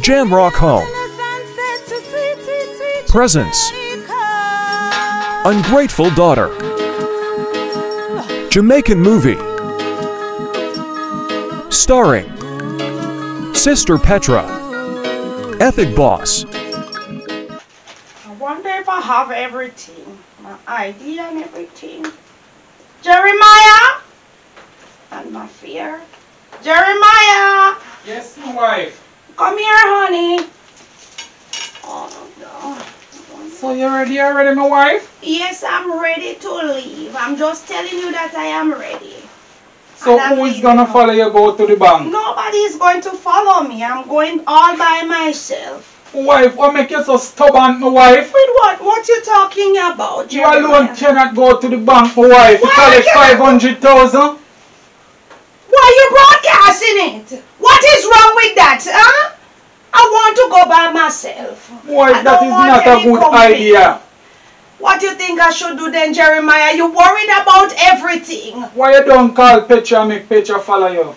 JAMROCK HOME. Presence. Ungrateful Daughter. Jamaican Movie. Starring Sister Petra, Ethic Boss. I wonder if I have everything, my ID and everything. Jeremiah! And my fear. Jeremiah! Yes, my wife. Come here, honey. Oh, no. So you're ready already, my wife? Yes, I'm ready to leave. I'm just telling you that I am ready. So who is going to follow you go to the bank? Nobody is going to follow me. I'm going all by myself. Wife, what make you so stubborn, my wife? With what? What you talking about, Jeremiah? You alone cannot go to the bank, my wife. You collect 500,000. Why you broadcasting it? What is wrong with that, huh? I want to go by myself. Wife, that is not a good idea. What do you think I should do then, Jeremiah? You worried about everything. Why you don't call Petra and make Petra follow you?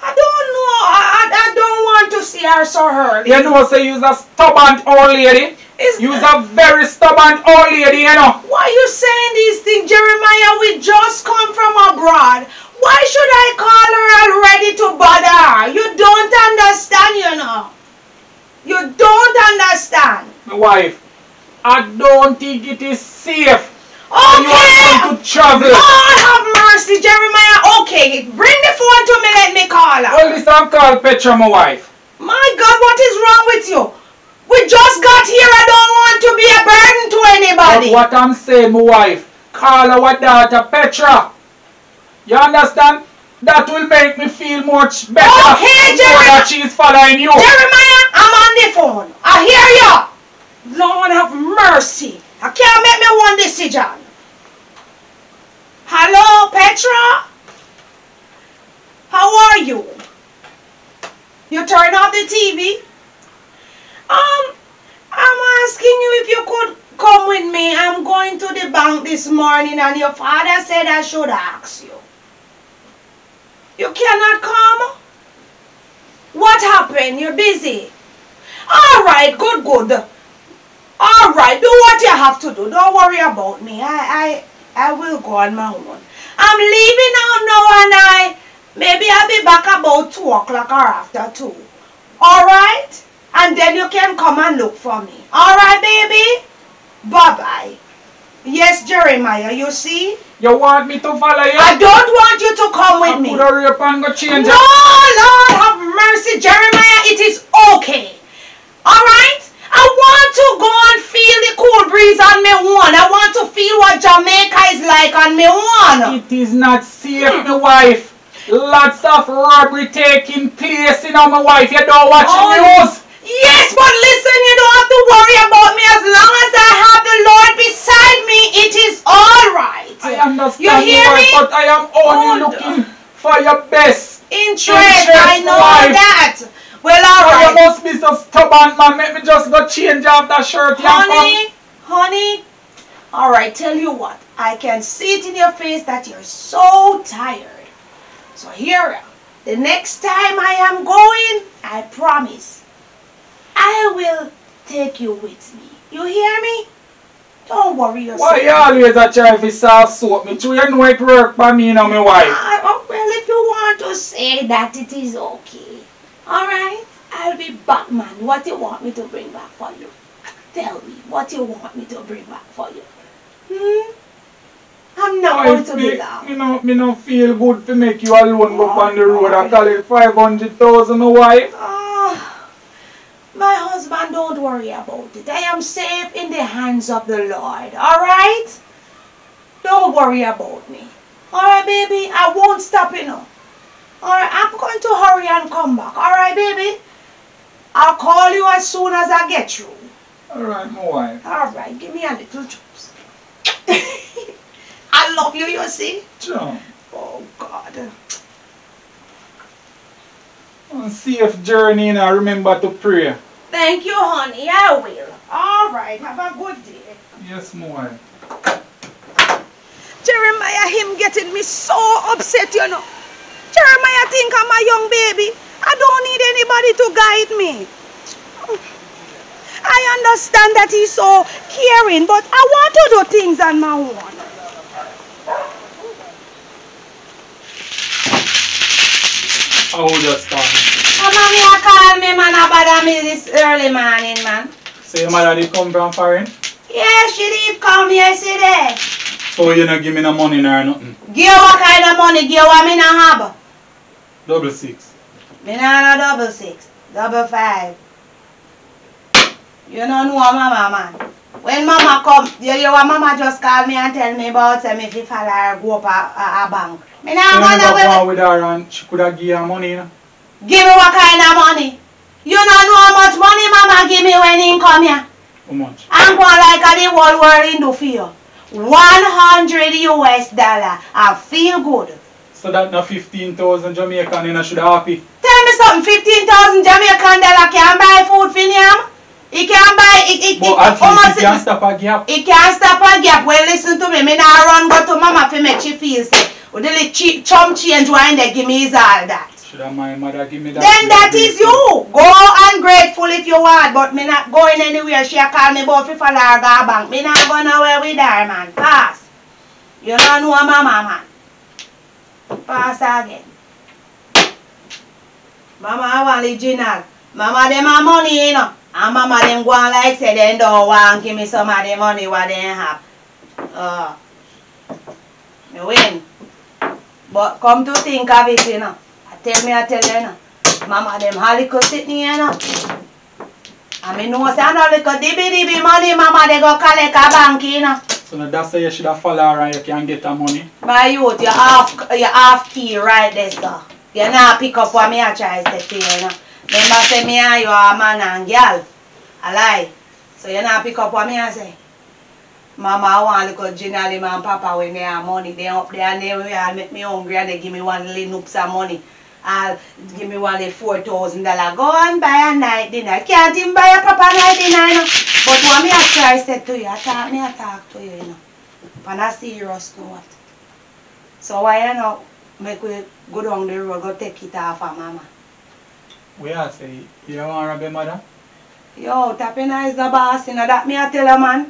I don't know. I don't want to see her so hurt. You know, say you're a stubborn old lady. You're a very stubborn old lady, you know. Why are you saying these things, Jeremiah? We just come from abroad. Why should I call her already to bother her? You don't understand, you know. You don't understand. My wife, I don't think it is safe. Okay. You are going to travel. Lord have mercy, Jeremiah. Okay, bring the phone to me. Let me call her. Well, listen, call Petra, my wife. My God, what is wrong with you? We just got here. I don't want to be a burden to anybody. But what I'm saying, my wife, call our daughter Petra. You understand? That will make me feel much better. Okay, Jeremiah. That she's following you. Jeremiah, I'm on the phone. I hear you. Lord have mercy. I can't make me one decision. Hello, Petra? How are you? You turn off the TV? I'm asking you if you could come with me. I'm going to the bank this morning and your father said I should ask you. You cannot come? What happened? You're busy. Alright, good, good. Alright, do what you have to do. Don't worry about me. I will go on my own. I'm leaving out now and maybe I'll be back about 2 o'clock or after 2. Alright? And then you can come and look for me. Alright, baby? Bye-bye. Yes, Jeremiah, you see? You want me to follow you? I don't want you to come with me. No, Lord have mercy, Jeremiah, it is okay. Alright? I want to go and feel the cool breeze on me one. I want to feel what Jamaica is like on me one. It is not safe, my wife. Lots of robbery taking place, you know, my wife. You don't watch news. Yes, but listen, you don't have to worry about me as long as I have the Lord beside me. It is alright. I understand, you hear me? But I am only looking for your best interest. I know that. Well, alright. You must be so stubborn, man. Let me just go change off that shirt. Honey, honey. Alright, tell you what. I can see it in your face that you're so tired. So here, the next time I am going, I promise, I will take you with me. You hear me? Don't worry yourself. Why you always a try to soft soap me too? You know it work by me and my wife. Well, if you want to say that, it is okay. Alright? I'll be back, man. What you want me to bring back for you? Tell me, what you want me to bring back for you? Hmm? I'm not going to be loud. Me no feel good to make you alone go on the road. I call it 500,000, my wife. My husband, don't worry about it. I am safe in the hands of the Lord. Alright? Don't worry about me. Alright, baby? I won't stop, you know. Alright, I'm going to hurry and come back. Alright, baby? I'll call you as soon as I get through. Alright, my wife. Alright, give me a little chops. I love you, you see? John. Oh, God. On safe journey, and I remember to pray. Thank you, honey. I will. All right. Have a good day. Yes, my wife. Jeremiah, him getting me so upset, you know. Jeremiah think I'm a young baby. I don't need anybody to guide me. I understand that he's so caring, but I want to do things on my own. How old is that? Come on, me, I call me man a bother me this early morning, man. So your mother did come from foreign? Yeah, she did come yesterday. So you don't give me no money or nothing? Give what kind of money? Give what me no have? 6 6. Me no have 6 6. 5. You don't know mama, man. When mama come, your mama just call me and tell me about me if follow her go up a bank. Me now go with her and she could have give her money. You know? Give me what kind of money? You don't know how much money mama give me when he come here. How much? I'm going like the whole world in the field. $100 I feel good. So that not 15,000 Jamaican you know, should happy. Tell me something, 15,000 Jamaican dollar can buy food for him? He can't buy it. But at least he can't stop a gap. He can't stop a gap. Well, listen to me. Me now run go to mama for make she feel sick. With the cheap chum change wine they give me is all that. Should I my mother give me that? Then that is you. Go ungrateful if you want, but me not going anywhere. She call me both if I large her bank. Me not going nowhere with her, man. Pass. You don't know mama, man. Pass again. Mama I want general. Mama them my money, you know. And mama them go on like say they don't want give me some of the money what they have. Me win. But come to think of it, you know. I tell you, you know. Mama them halico sitting here, you know. I mean, no sound halico dibby money, mama they go collect a bank, you know. So now that's why you should have follow her and you can get her money. My youth, you half key right there, sir. You now pick up what me I try to say, you know. Remember, say me and you are a man and girl. A lie. So you not pick up what me and say. Mama, I want to look at Ginny and Papa with me and money. They up there and they make me hungry and they give me one little noops of money. I'll give me one little $4,000. Go and buy a night dinner. Can't even buy a proper night dinner, you know. But what me I try said to you, I talk to you, you know. And I see you us know what. So why you know make we go down the road, go take it off of mama. We are saying, you want to be mother? Yo, Tapina is the boss, you know that me I tell a man.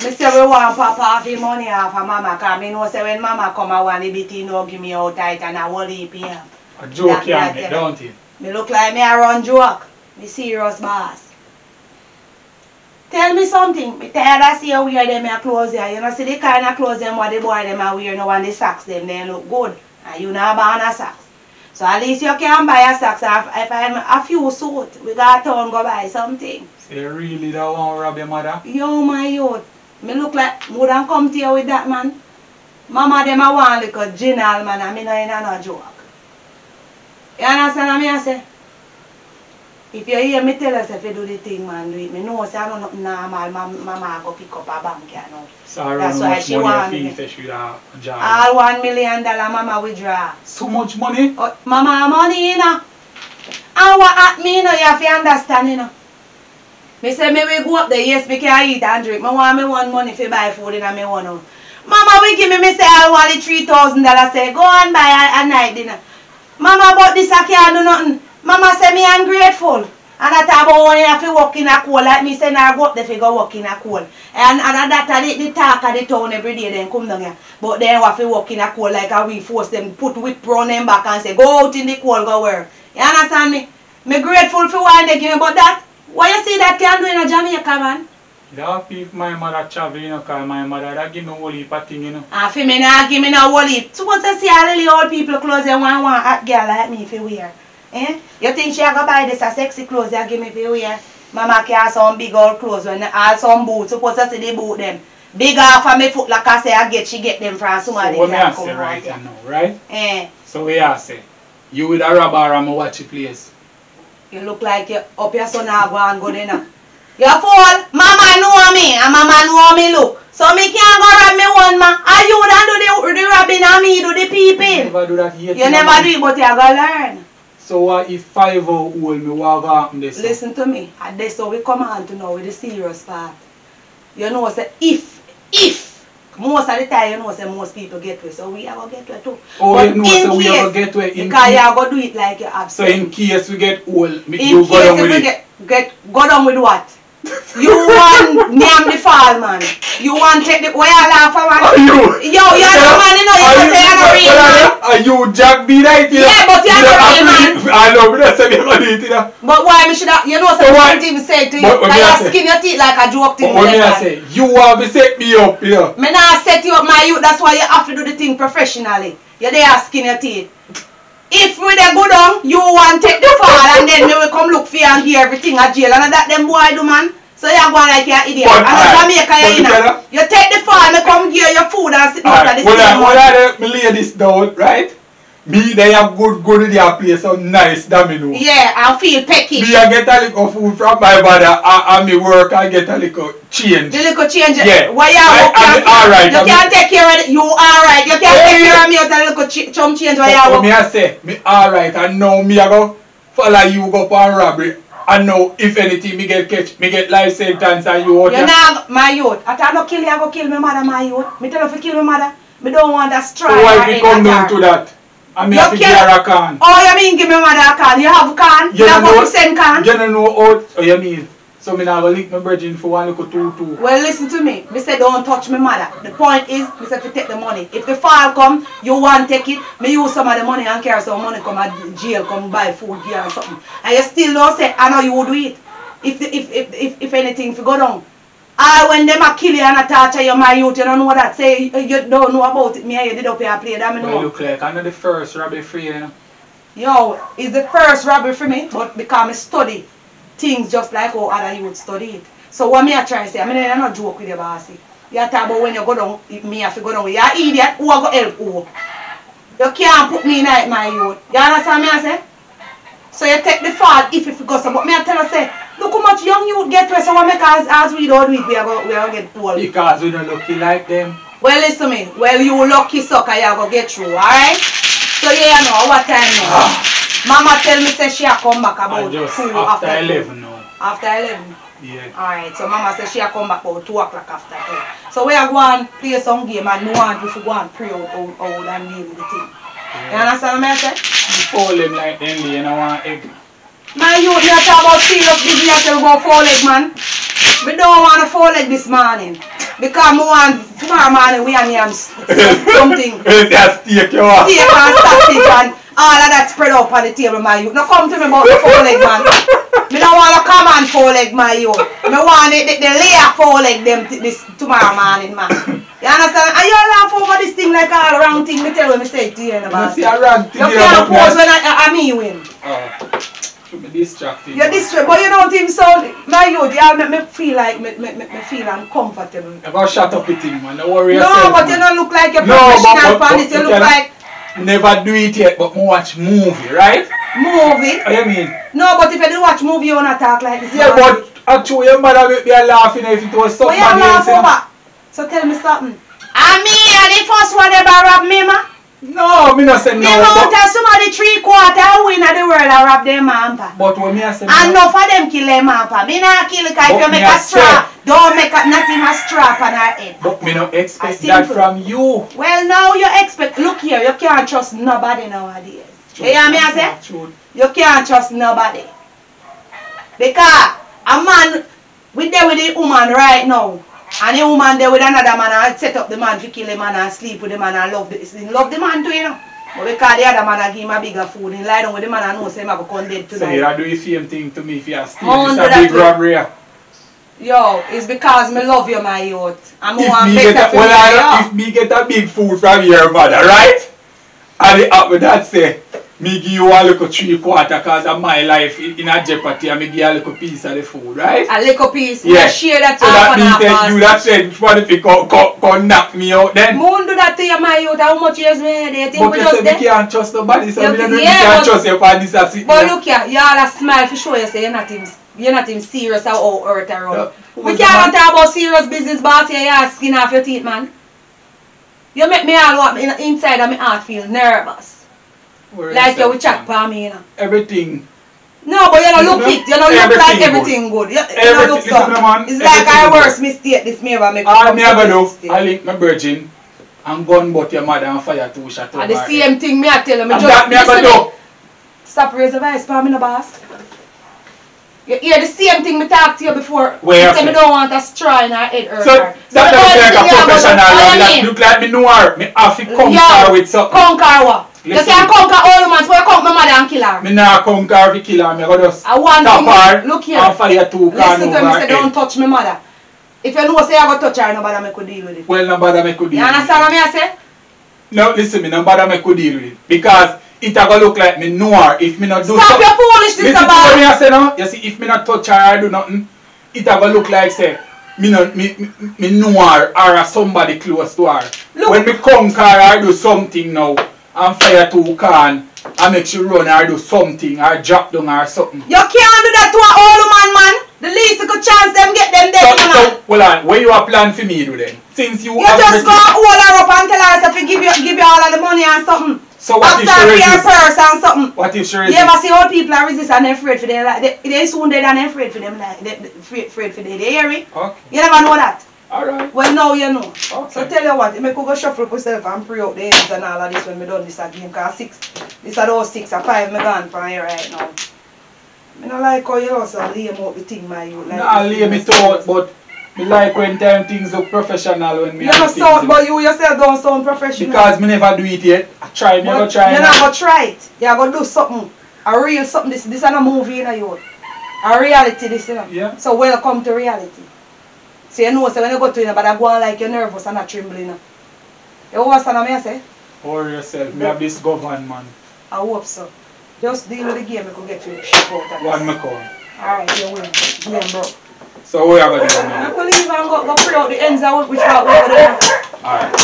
I say we want Papa half the money half of Mama, because I know say when Mama come I want the bitty no give me out tight and I will leave here. A joke on me, don't you? Me look like me I run joke. Me serious boss. Tell me something, me tired of see how wear them your clothes here. You know see the kind of clothes them what the boy them are wearing now and the socks them, they look good. And you not buy no socks. So at least you can buy a socks if I'm a few suit. We got town go buy something. So you really don't want to rob your mother? Yo my youth. Me look like more than come to you with that man. Mama them I want like a general man and me no in a joke. You understand what I say? If you hear me tell us if you do the thing man do it, me know say I don't nothing normal. Mama go pick up a bank you know. So that's why she want all $1 million mama withdraw. So much money? Mama money you know. And what at me you know you have to understand you know. Me say me we go up there, yes me can eat and drink. Me want me one money for buy food in and me one house. Mama we give me say I want the $3,000 say go and buy a night dinner. Mama bought this I can't do nothing. Mama say me ungrateful. And I talk about when you have to work in a coal. Like me say now go up there if you go work in a coal. And that the talk of the town every day then come down here. But then have to work in a coal like a we force them put whip brown them back and say go out in the coal go work. You understand me? Me grateful for why they give me about that. What you see that can do in a Jamaica man? That if my mother travel you know cause my mother that give me whole heap of thing you know. Ah for me now give me no whole heap. Suppose you see all the old people clothes and one hot girl like me if you wear. Eh? You think she go buy this a sexy clothes you give me for wear? Mama carry some big old clothes when all some boots. Suppose you see the boot them. Big off of me foot like I say I get she get them from somebody. So what me I say right now, right? Eh. So we are say, you with a robber and me watch the place. You look like you up your son and go and go there now. You fool! Mama know me and mama know me look. So me can't go rob me one man. And you don't do the robbing and me do the peeping. You never do that yet. You never do it but you go learn. So what if 5 old me what happen this? Listen to me. And that's how we come on to now with the serious part. You know say if Most of the time, you know, say most people get to it, so we are going to get to it too. Oh, but you know, so we are going to get to it in because you are going to do it like you're absent. So in case we get old, you go down with it. Go down with what? You want name the fall, man. You want take the oil off of man. Yo, you're the man, you know, you say you're not real, man. Are you Jack B. Knight? Yeah, but you're not real, man. I know, but I said you're not real, you know. But why me should have, you know, so what team say to you, I skin your teeth like a joke thing. But what me I say, you want me set me up, you know. Me not set you up, my youth, that's why you have to do the thing professionally. You're there skin your teeth. If we dey go down, you want take the fall and then we will come look for you and hear everything at jail. And that them boy do, man. So you go like you're an idiot. But and Jamaica you know. You take the fall and come give your food and sit down at the same one. When I lay this down, right? Me, they have go to their place, some nice domino. Yeah, I feel pecky. Me, I get a little food from my mother and me work, I get a little change. The little change? Yeah. Why you work? Alright. You can't take care of it. You alright. You can't take care of me without a little chum change. Why you work? Me, I say, me alright. And now me, I go follow you go for robbery. And now, if anything, me get catch, me get life sentence and you out. You know, my youth. After I don't kill you, I go kill my mother, my youth. Me tell you to kill my mother. Me don't want that strike. So why we come down to that? I mean, you have a can. Oh, you mean give me mother a can? You have a can? You have a percent can? You don't know how. Oh, you mean? So, I will lick my bridging for one little two. Well, listen to me. I said, don't touch my mother. The point is, I said, to take the money. If the fall come, you want to take it. I use some of the money and carry some money, come at jail, come buy food here or something. And you still don't say, I know you would do it. If anything, if you go down. Ah, when them a kill you and a torture you, my youth, you don't know that. Say, you don't know about it. Me and you did up here and play that. Well, look like I know the first robbery for you, you know. Yo, it's the first robbery for me, but because I study things just like how other youth study it. So what me I try to say, I mean, I'm not joke with you, bossy. You talk about when you go down, me have to go down. You're an idiot, who I go help who? You can't put me in it, my youth. You understand me I say? So you take the fall if you go so. But me I tell you say, look how much young youth get to us, so we make as we don't do it, we are going to get poor. Because we don't lucky like them. Well, listen to me. Well, you lucky sucker, you are going to get through, alright? So, yeah, you know, what time now? Mama tell me say she will come back about 2 after 11 now. After 11? Yeah. Alright, so Mama says she will come back about 2 o'clock after 2. So, we are going to play some game and we want you to go and pray out and deal with the thing. Yeah. You understand what I said? You fall them like them, you don't want egg. My youth, you talk about steal up the video until we go four-leg, man. We don't want a four-leg this morning. Because we want tomorrow morning we and yams something. That's steak, you want. Steak and sausage and all of that spread out on the table, my youth. Now come to me about the four-leg, man. We don't want a common four-leg, my youth. We want the layer four-leg them this tomorrow morning, man. You understand? And you laugh over this thing like all round thing. Me tell you, I say to you, about. You can't pose when I mean win. Distracting. You're distracted, but you don't think so. My youth, you make me feel like me feel uncomfortable. About shut up with him, man. Don't worry yourself. No, but you don't look like a professional panelist. You look like never do it yet, but watch movie, right? Movie? What do you mean? No, but if you don't watch movie, you wanna talk like this. Yeah, but actually, your mother would be laughing if it was something. But you laugh over. So tell me something. And me, and the first one ever robbed me, ma. No, me not say no. The amount of some of the three-quarter win of the world I rob them mampa. But when me I say and no for them kill them mampa. Me not kill because if you make a strap, don't make a, nothing a strap on her head. But me not expect that from you. Well, now you expect. Look here, you can't trust nobody nowadays. True. You hear me I say? True. You can't trust nobody. Because a man, we there with the woman right now. And the woman there with another man and set up the man to kill the man and sleep with the man and love the man too, you know. But because the other man and give him a bigger food and lie down with the man and know him I go come dead tonight. So you do the same thing to me if you are still a big robbery. Yo, it's because me love you, my youth. And I want better for you. Well, if me get a big food from your mother, right? And the app with that say, me give you a little three-quarter because of my life in a jeopardy and me give you a little piece of the food, right? A little piece? Yeah. Share that so half that means that you that said, what if you can knock me out then? Moon do that to you, my youth. How much years me? They think but we just there? But you can't trust nobody, so you can't trust you for this and but look here, you all a smile for sure you say you're not even serious how all earth around. We can't talk about serious business, boss. You're asking off your teeth, man. You make me all up inside of my heart feel nervous. Like you will chat for me, you know. Everything. No, but you don't look it. You don't look like everything good. You don't look so. It's like our worst mistake this may ever make. All me ever do, I link my virgin and gun but your mother and fire two shot. And the same thing me I tell you. And that me ever do. Stop raising voice for me, no boss. You hear the same thing I talked to you before. You said I don't want a straw in her head earlier. So that doesn't like a professional. That look like me know her. Me have to conquer with something. Conquer what? You can't conquer all humans, but you conquer my mother and kill her. Me not conquer if you kill her. Me go just tap her and fire two cars over her head. Listen to me, say don't touch my mother. If you know say I go touch her, nobody me could deal with it. Well, nobody me could deal with it. You understand what I say? No, listen me, nobody me could deal with it. Because it a go look like me know her if me not do something. Stop your foolishness about it. Listen to what I say now. You see, if me not touch her or do nothing, it a go look like say me know her or somebody close to her. Look. When me conquer her or do something now and fire two can and make you run or do something or drop down or something. You can't do that to an old man, man. The least good chance them get them dead. So, well, on, where you a plan for me do then? Since you have just go hold her up and tell her to give you all of the money and something. So what if she resists? Purse and something. What if she resists? You ever see how people are resist and they're afraid for them? Like, they're soon dead and they're afraid for them. Like, they're afraid for them. They hear it? Okay. You never know that. Alright. Well, now you know. Okay. So tell you what, I could go shuffle myself and pre out the ends and all of this when I done this again. Because this are those 6 or 5 I'm gone from here right now. I don't like how you also lay out the thing, my youth. Like no, I lay me out, but I like when time things look professional when me. You don't sound, but you yourself don't sound professional. Because I never do it yet. I try, me go try. You're not going to try it. You're going to do something. A real something. This is a movie, you know, you. A reality, this, you know. Yeah. So welcome to reality. So you know, so when you go to it, but I go on like you're nervous and not trembling. You understand what I say? Or yourself. Me have this government, man. I hope so. Just deal with the game, I could get you shit out of this. One more call. Alright, you win. Game broke. So we are going to do now? I'm going to leave and go pray out the ends out which part we're going to do. Alright.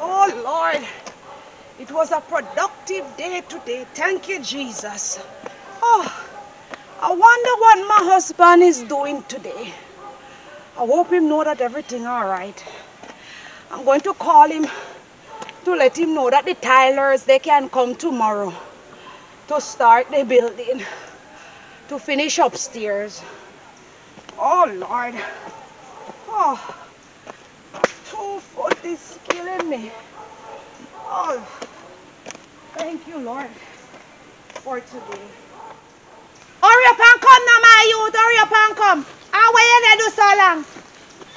Oh Lord. It was a productive day today. Thank you, Jesus. Oh, I wonder what my husband is doing today. I hope him know that everything all right. I'm going to call him to let him know that the tilers, they can come tomorrow to start the building, to finish upstairs. Oh, Lord. Oh, 2 foot is killing me. Oh, thank you, Lord, for today. Hurry up and come now, my youth. Hurry up and come. And why you do so long?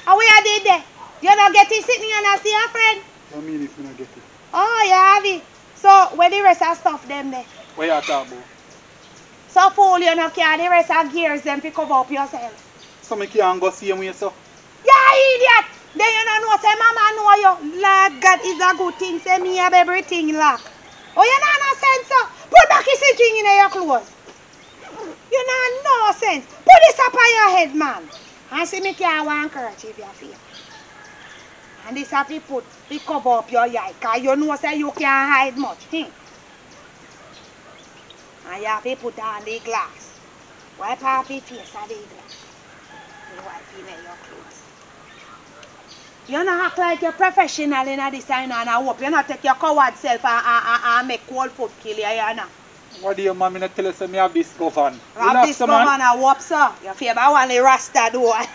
And where you did that? You don't get it sitting and I see your friend? I mean if you don't get it. Oh, you have it. So, where the rest of stuff them there? Where you talk about? So, fool, you don't care. The rest of gears them pick up yourself. So, I can't go see him with yourself? Yeah, idiot! Then you don't know. Say, Mama know you. Lord God is a good thing. Say, me have everything lock. Oh, you don't know sense, so? Put back this thing in your clothes. You don't know sense. Put this up on your head, man. And see me carry one kerchief your face. And this have to put, to cover up your eye, because you know say you can't hide much. And you have to put on the glass. Wipe off your face and the glass. You wipe in your clothes. You don't act like you're professional in this time, and I hope you don't take your coward self and make cold food kill you, you know. What do you mommy not tell us that I have this government? Have this government and what, sir? Your favourite one is Rasta, though. Why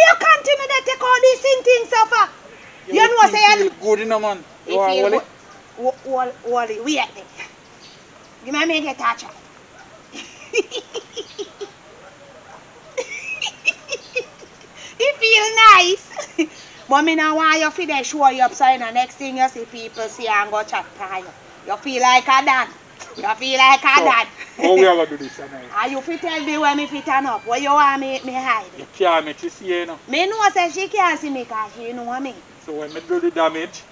you continue to take all these things, sir? You know what I'm saying? Good in a man. You feel good. We at it. You might make a touch. It feel nice. Mommy, now why you feel they show you up, so the next thing you see people see and go chat to you. You feel like a dad. You feel like a dad. How we ever do this tonight? And you fit tell me where me fit turn up. Where you want me hide? You can't make you see her now. Me know say she can't see me because she know me. So when me do the damage,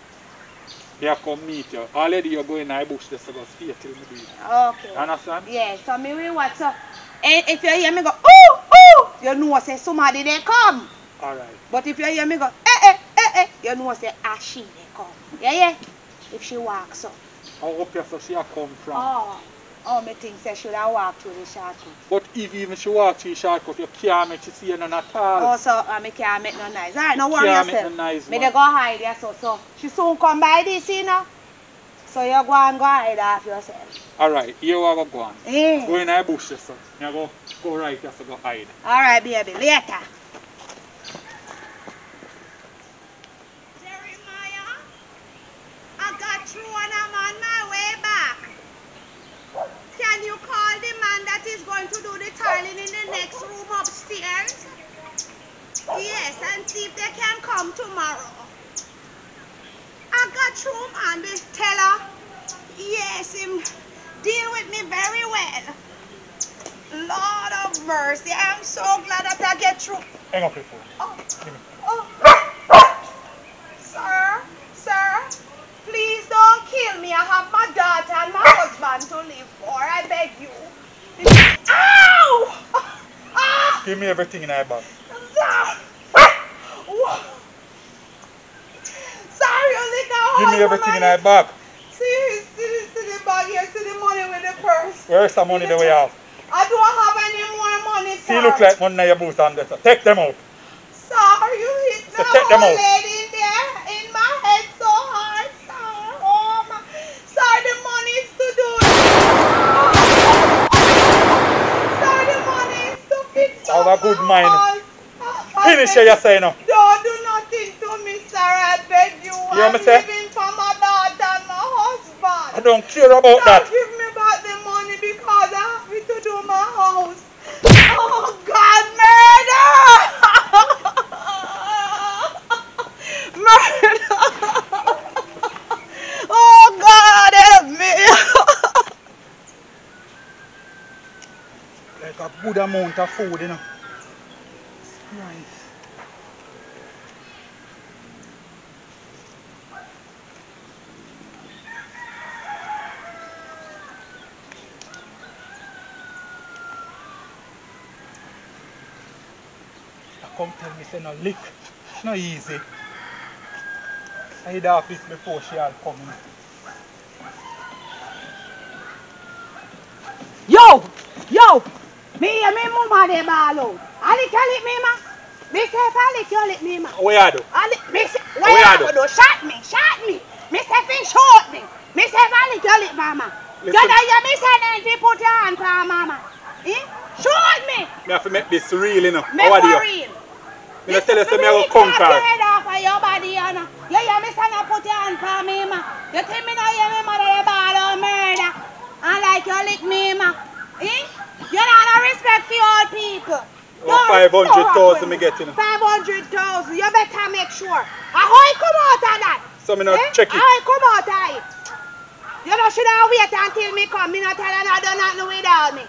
they come meet you. Already you go in the bush just to go stay till me do it. Okay. You understand? Yeah, so me will watch up. And if you hear me go, ooh, ooh, you know say somebody they come. Alright. But if you hear me go, eh, eh, eh, eh, you know say she they come. Yeah, yeah. If she walks up. I hope you see her come from. Oh, all my things I should have walked through the shortcut. But if even she walks through the shortcut, you can't make she see none at all. Oh, so I can't make no noise. Alright, no worry yourself. Make no noise, me they go hide yourself. So she soon come by this, you know. So you go and go hide off yourself. Alright, you have a go on. Yeah. Go in the bush yourself. You go right yourself, go hide. Alright, baby, later. Jeremiah, I got through and I'm on my way back. Can you call the man that is going to do the tiling in the next room upstairs? Yes, and see if they can come tomorrow. I got through, man, this teller. Yes, him deal with me very well. Lord of mercy, I'm so glad that I get through. Hang up your phone. Oh. Sir, please don't kill me. I have my daughter and my husband to live for. I beg you. Ow! Ah! Give me everything in my bag. Sorry, only got give me everything in my bag. See the bag here, see the money with the purse. Where's the money that we have? I don't have any more money, sir. See, look like money in your boots on there. So take them out. Sorry, you hit the old lady in there in my head so hard, sir. Oh, my. Sorry, the money is to do sorry, the money is to fix up. Have a good mind. Finish it, you say now. Don't do nothing to me, sir. I beg you. You I'm say? Living for my daughter and my husband. I don't care about don't that. Give me back the money because I have to do my house. Oh, God, murder! Murder! Oh, God, help me! Like a good amount of food, you know. Nice. Come tell me, say no lick. It's not easy. I hit the office before she all come in. Yo! Me and my mama they ball out. I lick me ma. Me say if I lick you lick me ma. Where are you? I lick me say where are you? Shot me. Me say fin shot me. Me say if I lick you lick mama. You know me say then fi put your hand on mama. Eh? Shoot me. Me have to make this real, you know. How are you? Me tell you, say me have to conquer. You head off of your body, you know. You hear me say, I put your hand for me, ma. You think me no hear me mother the ball or murder? And like you lick me, ma. Eh? You don't have respect for old people. Oh, 500,000 me get, you know. 500,000. You better make sure. How you come out of that? So me not check it. How you come out of it? You know, should I wait until me come? Me not tell you I do nothing without me.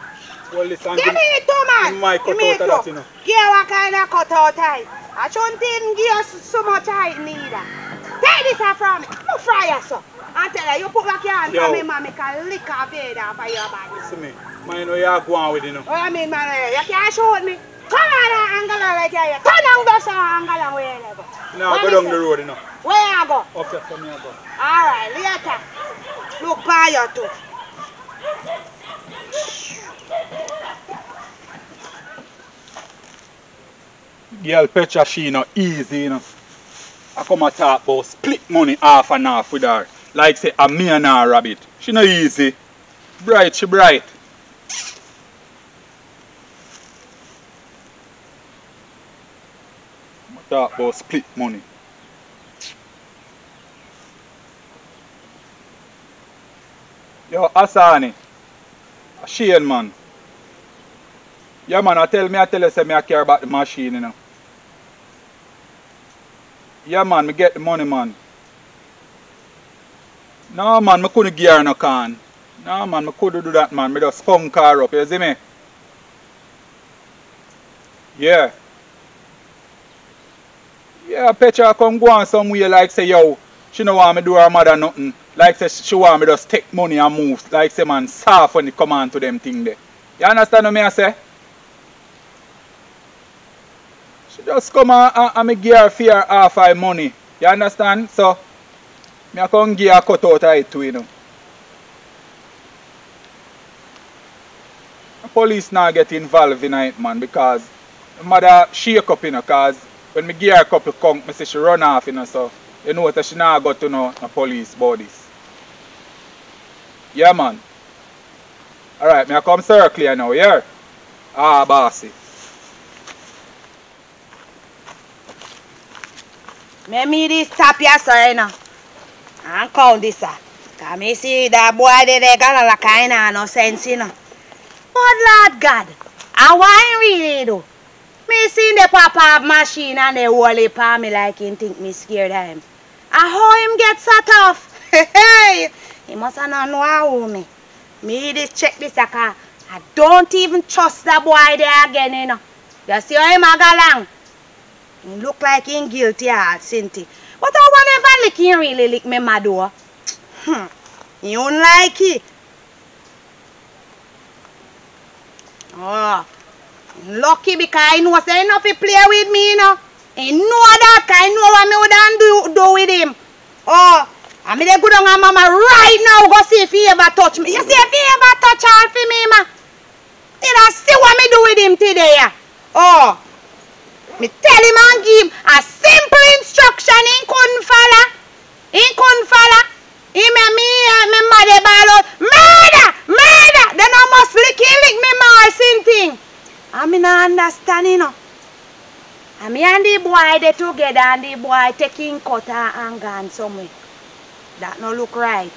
Well, listen, give me it too, man. Give me it too. That, you know. Give what kind of cut out I? I shouldn't even give you so much I neither. Take this off from me. You fry us up. I tell you, you put back your hand for me, man. I can lick a bed off of your body. Listen me. Man, you are going with it, you know. What I mean, man? You can't shoot me. Come on, angle right here. Turn down the sun, angle and where you go. No, go down the road, you know. Where you go? Up here from here, go. All right, later. Look by your too. Girl Petra, she no easy, you know. I come and talk about split money half and half with her. Like say a me and her rabbit. She no easy. She bright. Talk about split money. Yo, Asani. A shame, man. Yeah, man, I tell you, say me I care about the machine, you know. Yeah, man, me get the money, man. No, man, me couldn't give her no can. No, man, me couldn't do that, man. Me just spunk her up, you see me? Yeah. Yeah, Petra come go on some way, like say, yo, she no want me do her mother nothing. Like say, she want me just take money and move. Like say, man, soft when it come on to them thing there. You understand what I say? Just come and give her fear half her money. You understand? So, I can't give her cut out of it too, you know. police now get involved in it, man, because mother shake up, you know, because when me give her a couple of conk, me say she run off, you know, so you know that she now got to know the police about this. Yeah, man. Alright, me I come circle now, yeah? Ah, bossy. Me meet this tap here, sir, you know. And count this, sir. Because me see that boy there got all kind of no sense, you know. But Lord God, and why really though? Me see the papa machine and the wally palm me like him think me scared of him. And how him get set off? Hey, he must have not know how me. Me this check this, car. I don't even trust that boy there again, you know. You see how him a go along? He look like he guilty heart, isn't he? But I want to lick him really lick me mad door. You don't like it. Oh, lucky because he knows he not to play with me, you know. He know that, because he know what me would do with him. Oh, I mean, they go down to mama right now go see if he ever touch me. You see if he ever touch her for me, ma. You know, see what me do with him today, yeah. Oh. Me tell him and give him a simple instruction he couldn't follow. He couldn't follow. He made me and my mother ball out. Murder! Murder! Then I must lick me more same thing. I mean, I understand, you know. I mean, and the boy, they together and the boy taking cutter and gone somewhere. That no look right.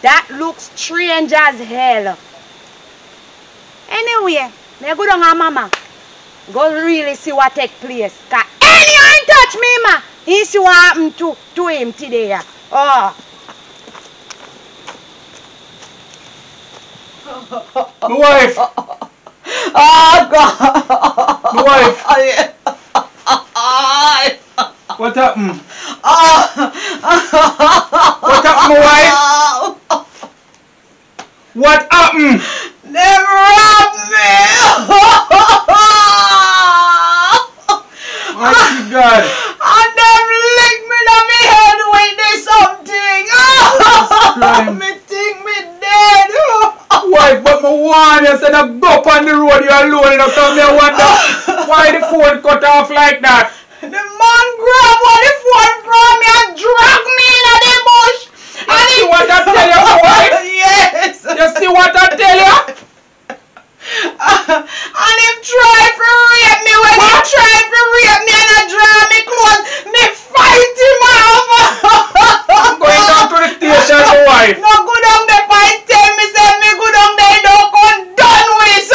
That looks strange as hell. Anyway, me go down to mama. Go really see what take place. Cause anyone touch me, ma, he see what happened to him today. Oh. My wife. Oh God. My wife. What happened? What happened, my wife? What happened? They robbed me. Mighty God. And them licked me to me head with this something. Me think me dead. Why? But my warn you, said I go up on the road, you alone. And I tell me I wonder why the phone cut off like that. The man grabbed all the phone from me and dragged me into the bush. You and see what I tell you, my wife? Yes. You see what I tell you? And him try to rape me when he try to rape me and I draw me clothes. Me fight him off. I'm going down to the station, my wife. No go down there by tell me say me go down there and don't go done with.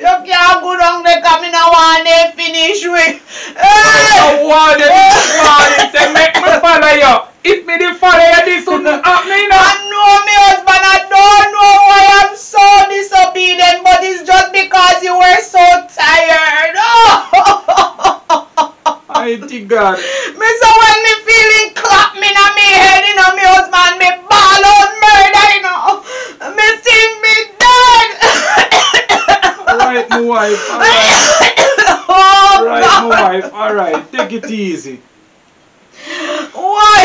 You can't go down there because I don't want to finish with. I don't want to finish with. Make me follow you. If me didn't follow you, this wouldn't happen. I know my husband. I don't know why I'm so disobedient, but it's just because you were so tired. Mighty God. Me so when me feeling clap me in my head, you know, my husband, me ball out murder, you know. Me think me dead. Alright, my wife. Alright, my wife. Alright, take it easy. Why?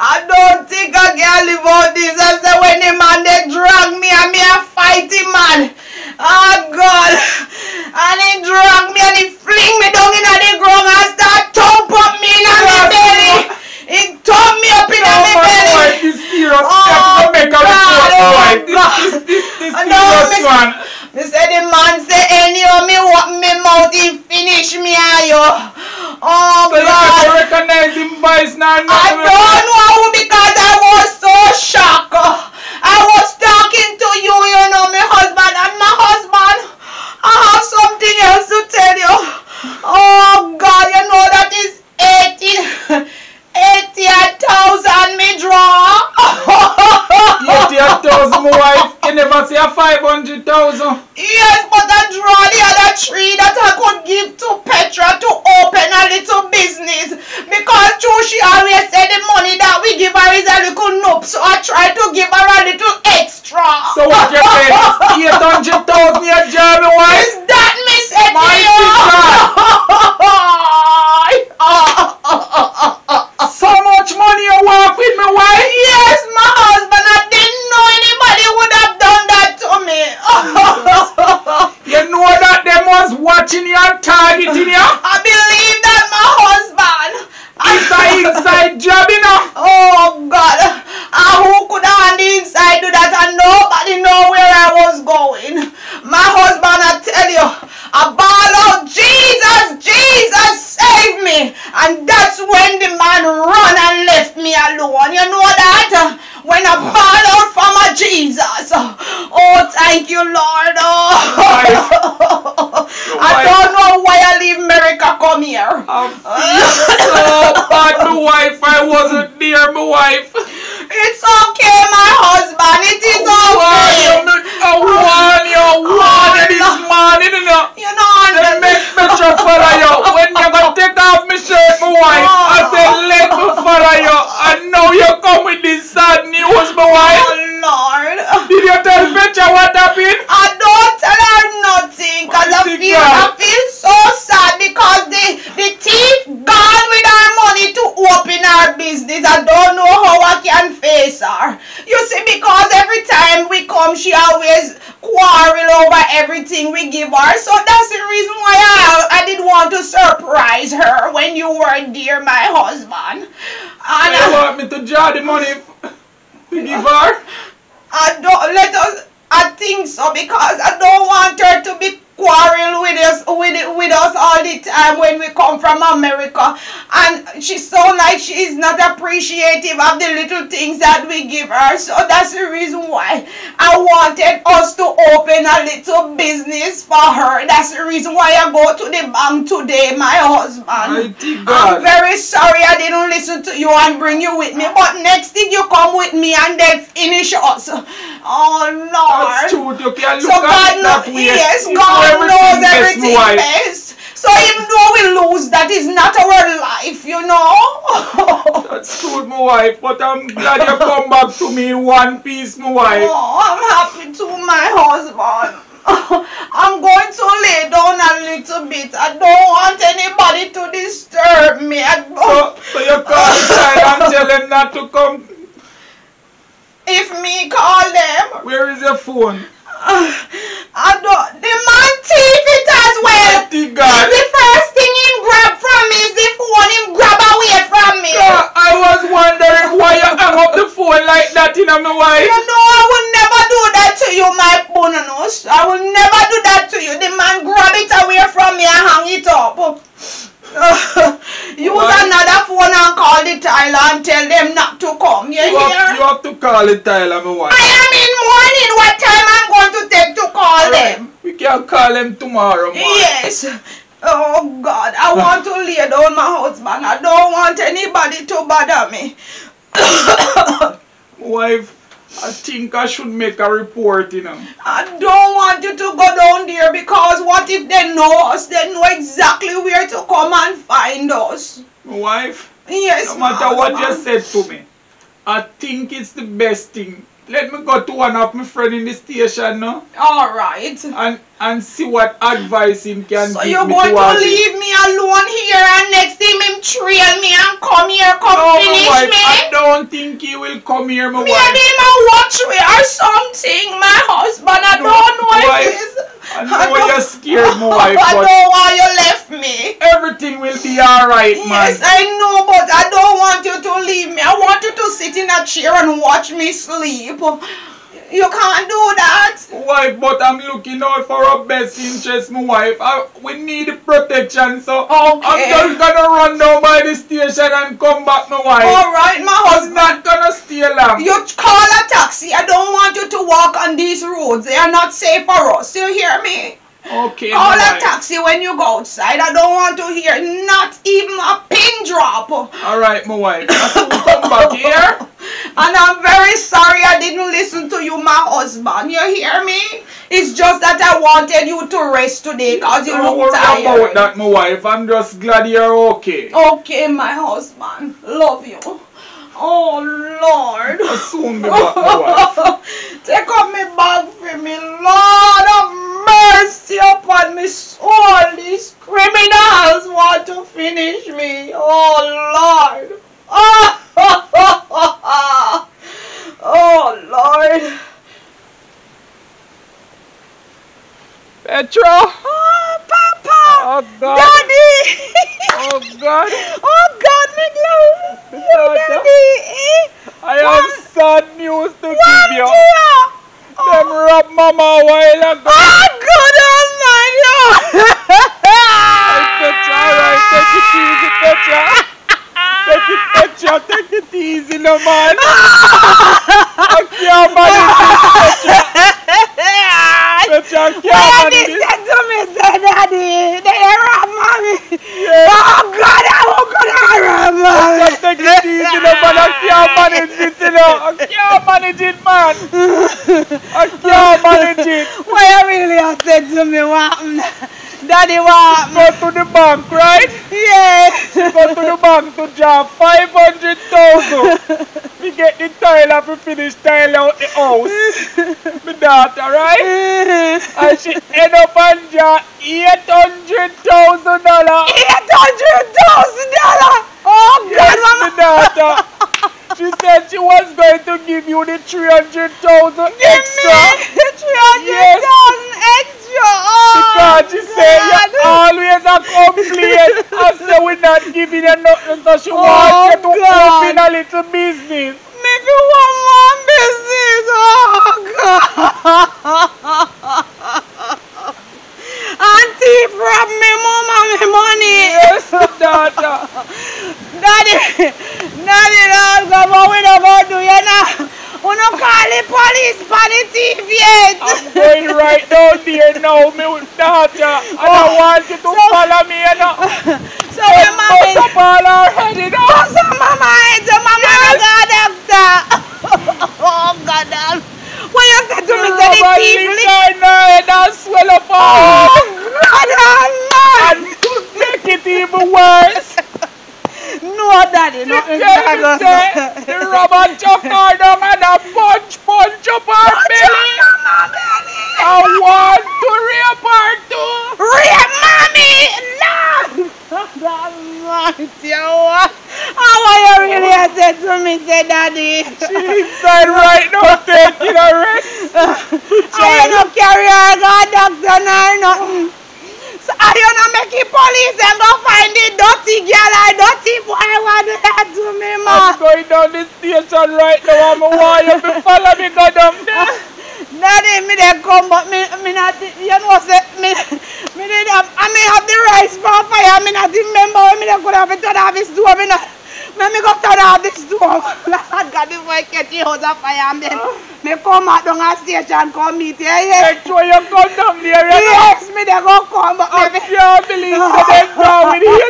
I don't think I can live out this. I said when the man they drag me and me a fighting man. Oh God. And he drag me and he fling me down in the ground and start thump up me in my belly. He thump me up in my belly. This serious step make a report. This serious one. They said the man say any of me what me mouth he finish me and you. Oh, so God. You recognize him voice now. I don't know because I was so shocked. I was talking to you, you know, my husband. And my husband, I have something else to tell you. Oh, God, you know that is 80,000 me draw. 80,000, my wife. You never see a 500,000. Yes, but I draw the other tree that I could give to Petra to open a little business. Because true, she always said the money that we give her is a little nope. So I try to give her a little extra. So what you pay? 800,000 a job, my wife? Is that me said to you? So much money you work with, my wife? Yes, my husband. I didn't know any Then the man run and left me alone. You know that? When I call out for my Jesus. Oh, thank you, Lord. Oh. I don't know why I leave America come here. I'm so bad, my wife. I wasn't near my wife. It's okay, my husband. It is okay. You know, and make me sure follow you. When you gonna take off my shirt, my wife, I said, let me follow you. I know you come with this sad news, my wife. Oh, Lord. Did you tell Petra what happened? I don't tell her nothing, because I feel so sad because the thief gone with her money to open her business. I don't know how I can face her. You see, because every time we come, she always quarrel over everything we give her. So that's the reason why I didn't want to surprise her when you weren't there, my husband. And you want me to jar the money to give her? I think so, because I don't want her to be quarrel with us all the time when we come from America, and she's so like she is not appreciative of the little things that we give her. So that's the reason why I wanted us to open a little business for her. That's the reason why I go to the bank today, my husband. I'm very sorry I didn't listen to you and bring you with me, but next thing you come with me and they finish us. Oh Lord, that's true. You can look so God knows, yes, God knows everything best. So even though we lose, that is not our life, you know. That's true, my wife, but I'm glad you come back to me in one piece, my wife. Oh, I'm happy too, my husband. I'm going to lay down a little bit. I don't want anybody to disturb me. So you call the child and tell them not to come? If me call them. Where is your phone? I don't. The man thief it as well. The first thing he grabbed from me is the phone. He grabbed away from me. God, I was wondering why you hung up the phone like that, you know, my wife. You know, I will never do that to you, my bonus. I will never do that to you. The man grabbed it away from me and hung it up. Use another phone and call the Tyler and tell them not to come. You have to call the Tyler, my wife. I am in morning. What time I'm going to take to call them? We can call them tomorrow morning. Yes. Oh God, I want to lay down my husband. I don't want anybody to bother me. Wife, I think I should make a report, you know. I don't want you to go down there, because what if they know us? They know exactly where to come and find us. My wife? Yes, no matter what you said to me, I think it's the best thing. Let me go to one of my friends in the station now. All right. And see what advice him can give me. So you're going to leave me alone here, and next time him trail me and come here, finish me? I don't think he will come here, my wife. Maybe him a watchway or something, my husband. I don't know what it is. I know you're scared, my wife. I know why you left me. Everything will be alright, man. Yes, I know, but I don't want you to leave me. I want you to sit in a chair and watch me sleep. You can't do that. Wife, but I'm looking out for our best interest, my wife. We need protection, so I'm just gonna run down by the station and come back, my wife. Alright, my husband. I'm not gonna stay long. You call a taxi. I don't want you to walk on these roads. They are not safe for us. You hear me? Okay. Call a taxi when you go outside. I don't want to hear not even a pin drop. Alright, my wife. We'll come back here. And I'm very sorry I didn't listen to you, my husband. You hear me? It's just that I wanted you to rest today because you look tired. Don't worry about that, my wife. I'm just glad you're okay. Okay, my husband. Love you. Oh, Lord. I'll soon be back, my wife. Take up my bag for me, Lord of mercy upon me soul. These criminals want to finish me. Oh Lord. Oh Lord. Petra. Oh Papa. Oh God. Daddy. Oh God. Oh God, my love. Daddy. I have sad news to give you. Them robbed Mama a while ago. Oh God, oh my Lord. Petra, right, take it easy, Petra. naman! Ang yaman ni Petra! Petra, ang yaman ni Petra! When they said to me, Daddy, they are mommy! Oh God, I'm gonna harm mommy! Ang nagtititi naman, ang yaman ni Petra! Ang yaman ni Petra, man! Ang yaman ni Petra! Why you really have said to me, what happened? Daddy, what? Go to the bank, right? Yes. Go to the bank to jam 500,000. We get the tile up, we finish tile out the house. My daughter, right? And she end up and jam $800,000. $800,000? Oh, yes, God, my daughter. She said she was going to give you the 300,000 extra. Give me the 300,000 extra. Oh, because she said you always a complaint. I said we're not giving her nothing, so she wants you to open a little business. Maybe one more business. Oh God. Auntie robbed me mom and my money. Yes, daughter. Daddy, Lord, come on, we don't go do you now. We don't call the police on the TV yet. I'm going right down there now, my daughter. And I want you to follow me, you know. So your mommy... Put up all our head, you know. Put some mama head, your mama head, doctor. Oh, God, damn. What you said to me, said the TV? Your head and swell up all. Oh, God, damn. And make it even worse. No, Daddy, nothing bad. The rubber chuck her down and a punch up her belly. I want to rape her too. Rape mommy? No! God Almighty, how are you really said to me, Daddy? She's inside right now taking a rest. I don't carry her, God, doctor, or nothing. So I don't know, make the police and go find the dirty girl or dirty boy. What do that to me, ma? I'm going down the station right now. I'm going to follow me, go down there. Daddy, me they come, but me not, you know, say, me did have, I may have the rice for fire. Me not remember when me they could have turned off this door. Me not, me go turn off this door. Lord God, before I catch the house of fire, and then me come out down the station, come meet you. Make sure you come down there, you know? Yes, me they go come, but I can't believe they're down with $800,000. $800,000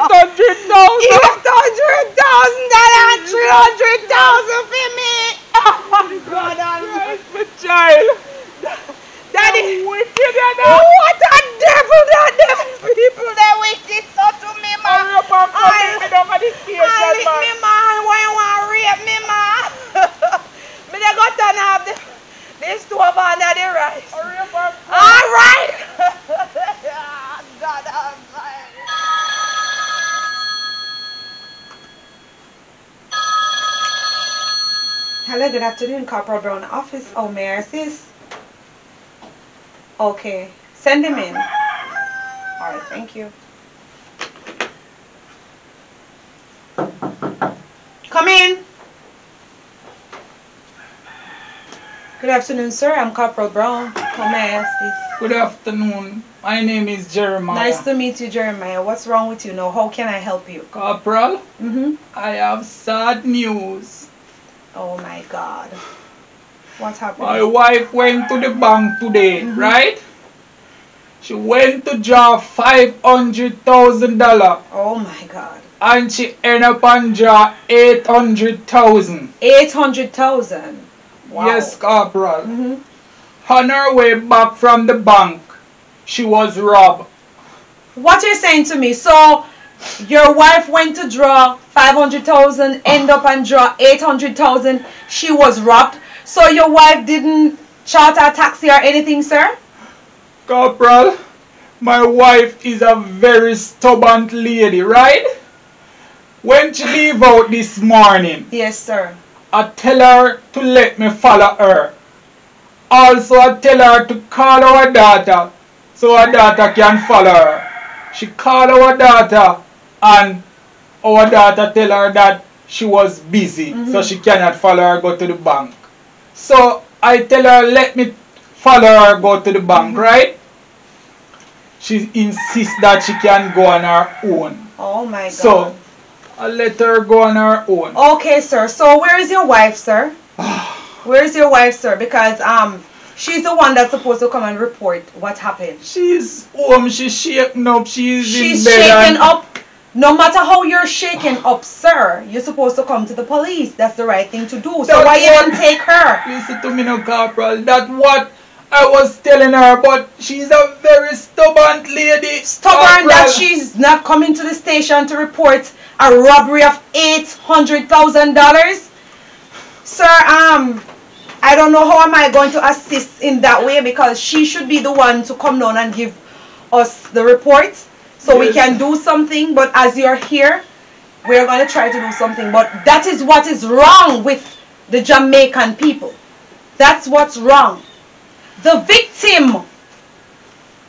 and $300,000 for me. Oh, God, I'm my child. Daddy, wicked, what a devil that them people, they're wicked. So to me, man, I lick me, man, why you want to rape me, man? Me they got to have this stove under the rice. All right. God, I'm fine. Hello, good afternoon, Corporal Brown office. Oh, may I assist? Okay, send him in. All right, thank you. Come in. Good afternoon, sir. I'm Corporal Brown. How may I ask this? Good afternoon. My name is Jeremiah. Nice to meet you, Jeremiah. What's wrong with you now? How can I help you? Corporal, I have sad news. Oh, my God. What happened? My wife went to the bank today, right? She went to draw $500,000. Oh my God. And she ended up and draw $800,000. $800,000? Wow. Yes, Corporal. On her way back from the bank, she was robbed. What you're saying to me, so your wife went to draw 500,000, end up and draw 800,000, she was robbed. So your wife didn't charter a taxi or anything, sir? Corporal, my wife is a very stubborn lady, right? When she leave out this morning, yes, sir, I tell her to let me follow her. Also, I tell her to call our daughter so our daughter can follow her. She called our daughter and our daughter tell her that she was busy, so she cannot follow her go to the bank. So I tell her, let me follow her go to the bank, right? She insists that she can go on her own. Oh my God. So I'll let her go on her own. Okay, sir. So where is your wife, sir? Where is your wife, sir? Because she's the one that's supposed to come and report what happened. She's home. She's shaken up. She's in bed. She's shaken up. No matter how you're shaken up, sir, you're supposed to come to the police. That's the right thing to do. So that why you don't take her? Listen to me now, Corporal. That's what I was telling her, but she's a very stubborn lady. Stubborn, Corporal, that she's not coming to the station to report a robbery of $800,000? Sir, I don't know how am I going to assist in that way, because she should be the one to come down and give us the report so we can do something. But as you're here, we're going to try to do something. But that is what is wrong with the Jamaican people. That's what's wrong. The victim,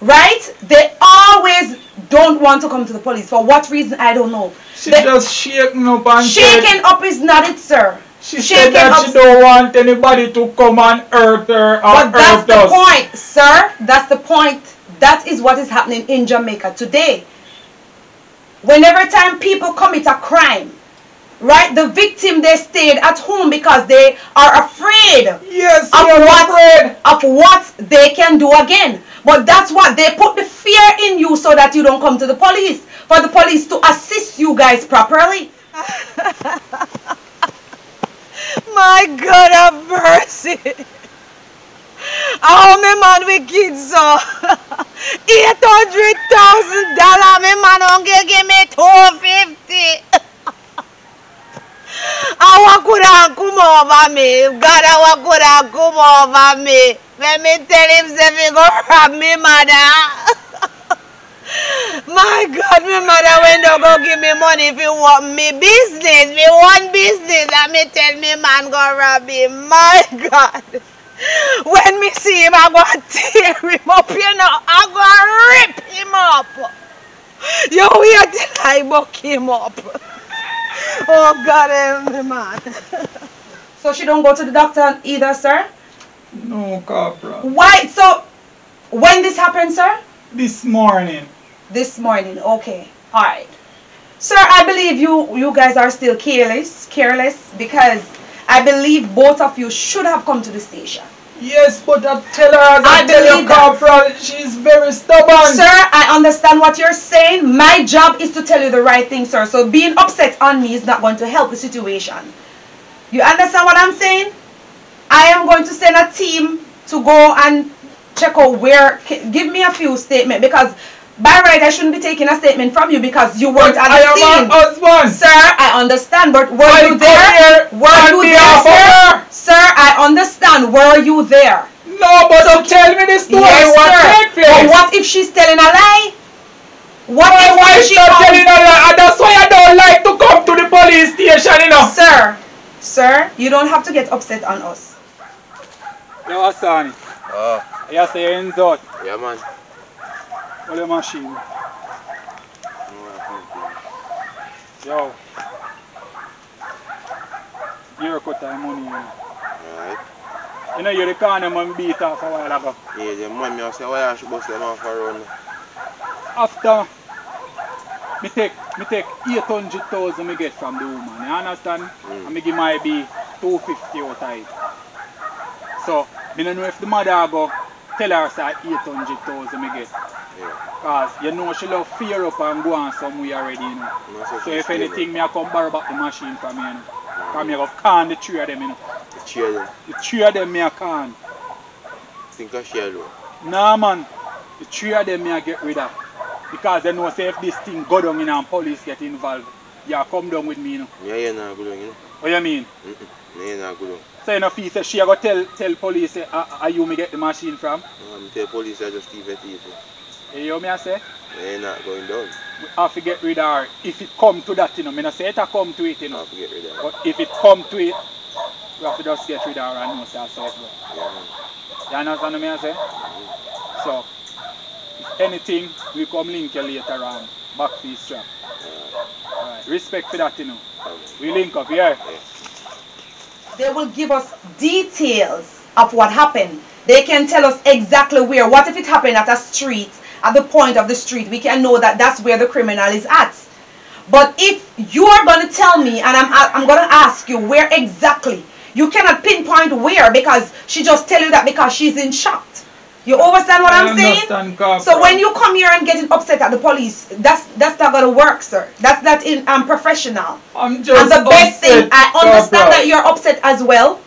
right? They always don't want to come to the police. For what reason, I don't know. She just shaking up and shaking up is not it, sir. She said that she don't want anybody to come and hurt her or hurt us. But that's the point, sir. That's the point. That is what is happening in Jamaica today. Whenever time people commit a crime, right, the victim, they stayed at home because they are afraid, of what they can do again. But that's what they put the fear in you, so that you don't come to the police, for the police to assist you guys properly. My God, have mercy. How my man with kids, so $800,000, my man only give me $250. Awa coulda come over me. God, awa coulda come over me. Let me tell him something, go rob me mother. My God, my mother went to go give me money if you want me business. Me want business, let me tell me man go rob me. My God. When me see him, I go tear him up, you know. I go rip him up. You hear till I buck him up. Oh God, man. So she don't go to the doctor either, sir? No, Corporal. Why? So when this happened, sir? This morning. This morning. Okay. All right, sir. I believe you guys are still careless, because I believe both of you should have come to the station. Yes, but I tell you, Corporal, she's very stubborn. Sir, I understand what you're saying. My job is to tell you the right thing, sir. So being upset on me is not going to help the situation. You understand what I'm saying? I am going to send a team to go and check out where. Give me a few statements, because by right I shouldn't be taking a statement from you, because you weren't at the scene. I am her husband. Sir, I understand, but were you there, sir? Sir, I understand. Were you there? No, but don't tell me this story. Yes, sir. But what if she's telling a lie? Why is she telling a lie? That's why I don't like to come to the police station, you know. Sir, you don't have to get upset on us. Yo, Asani. Yes, you're in that. Yeah, man. All the machine. Yo. You're cut time money. You know, you're the kind of man beat off a while ago. Yeah, the mommy I say, why are you bust them off around? After, me take 800,000 I get from the woman, you understand? And I give my B 250 out of it. So, I don't know if the mother go tell her say 800,000 I get. Because, you know, she love fear up and go on somewhere already, you know. So, if anything, I come borrow back the machine from you, you know. Because I go can the three of them, you know. The three of them I can't. Think I share though? Nah man, the three of them I get rid of. Because they know say if this thing go down in and police get involved, you come down with me, you know. Yeah, you're not good down, you know. What you mean? Yeah, you're not good down. So you know feel say she go tell police say, are you me get the machine from? No, I tell police I just leave it here. You hear me I say? Yeah, you're not going down. We have to get rid of her. If it come to that, you know. I don't say it come to it, you know. I have to get rid of her. But if it come to it, we have to just get rid of her and know ourselves. You understand what I say? So, if anything, we come link you later on. Back to this trap. Alright, respect for that, you know. We link up, yeah? They will give us details of what happened. They can tell us exactly where. What if it happened at a street, at the point of the street? We can know that that's where the criminal is at. But if you are going to tell me, and I'm going to ask you where exactly, you cannot pinpoint where, because she just tell you that because she's in shock. You understand what I'm saying? Corporal. So when you come here and getting upset at the police, that's not gonna work, sir. That's not in professional. I'm just and the upset, best thing, I understand Corporal. That you're upset as well,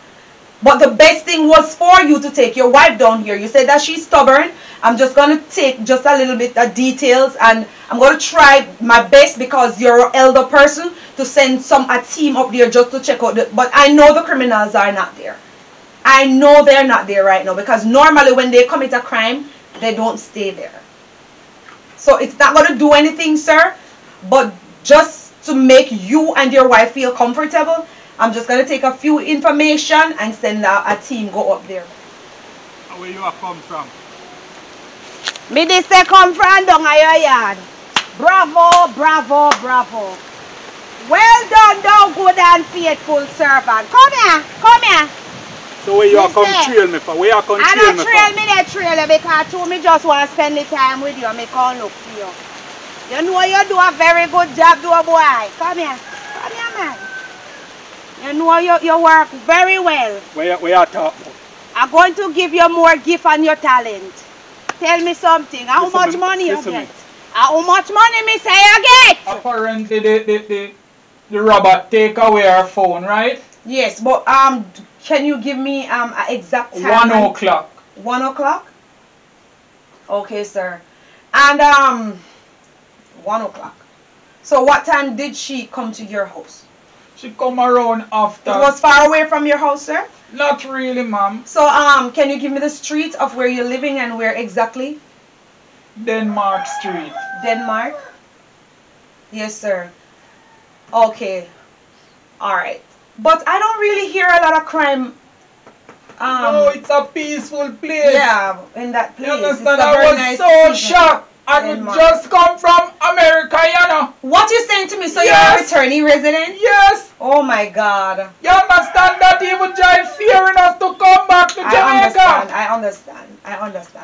but the best thing was for you to take your wife down here. You said that she's stubborn. I'm just gonna take just a little bit of details, and I'm gonna try my best, because you're an elder person, to send a team up there just to check out. But I know the criminals are not there. I know they're not there right now, because normally when they commit a crime, they don't stay there. So it's not going to do anything, sir. But just to make you and your wife feel comfortable, I'm just going to take a few information and send a team go up there. Where you have come from? Me they say come from down your yard. Bravo, bravo, bravo. Well done, thou good and faithful servant. Come here, come here. So where you are come trail me for? Where you are come trail me for? I don't trail me, they trail you, because too me just want to spend the time with you and me come look for you. You know you do a very good job, do a boy. Come here man. You know you work very well. Where you talk? I'm going to give you more gift and your talent. Tell me something, how much money you get? How much money me say you get? Apparently the robber take away our phone, right? Yes, but can you give me an exact time? 1 o'clock. 1 o'clock? Okay, sir. And 1 o'clock. So what time did she come to your house? She come around after. It was far away from your house, sir? Not really, ma'am. So can you give me the street of where you're living and where exactly? Denmark Street. Denmark? Yes, sir. Okay. All right. But I don't really hear a lot of crime. No, it's a peaceful place. Yeah, in that place. You understand? I was nice so shocked. I just come from America, you know. What you saying to me? So yes. You're a returning resident? Yes. Oh my God. You understand that he would drive fearing us to come back to Jamaica? I understand.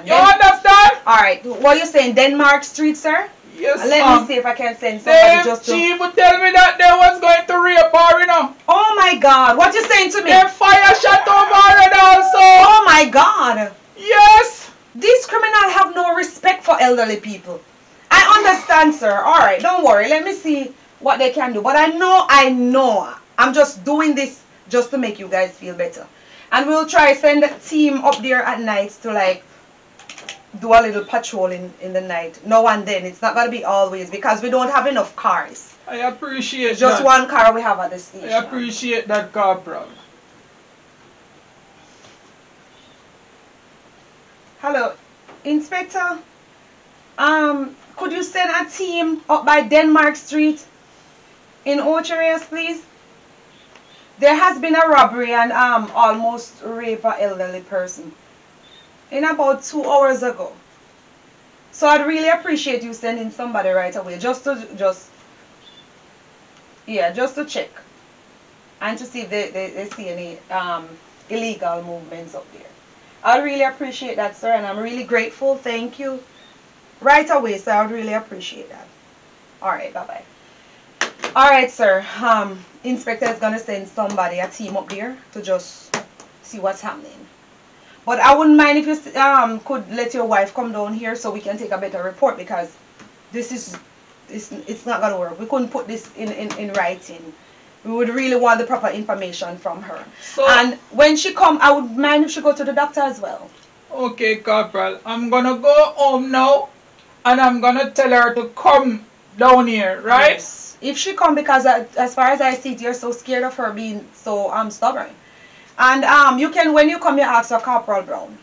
You understand? All right. What are you saying? Denmark Street, sir? Yes, Let me see if I can send somebody just to... She would tell me that they was going to rape her, you know. Oh, my God. What you saying to me? They fire shot over her also. Oh, my God. Yes. These criminals have no respect for elderly people. I understand, sir. All right, don't worry. Let me see what they can do. But I know. I'm just doing this just to make you guys feel better. And we'll try to send a team up there at night to, like, do a little patrolling in the night. No one then. It's not going to be always, because we don't have enough cars. I appreciate that. Just one car we have at the station. I appreciate that, Corporal. Hello, Inspector. Could you send a team up by Denmark Street in Ocherias, please? There has been a robbery and almost rape an elderly person. In about 2 hours ago. So I'd really appreciate you sending somebody right away, just to check and to see if they see any illegal movements up there. I'd really appreciate that, sir, and I'm really grateful. Thank you. Right away, sir. I'd really appreciate that. All right, bye-bye. All right, sir. Inspector is gonna send somebody, a team up there, to just see what's happening. But I wouldn't mind if you could let your wife come down here so we can take a better report, because this is, it's not going to work. We couldn't put this in writing. We would really want the proper information from her. So, and when she come, I would mind if she go to the doctor as well. Okay, Corporal. I'm going to go home now, and I'm going to tell her to come down here, right? Yes. If she come, because as far as I see it, you're so scared of her being so stubborn. And you can, when you come, you ask for Corporal Brown.